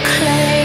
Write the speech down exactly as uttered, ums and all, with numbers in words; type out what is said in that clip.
clay.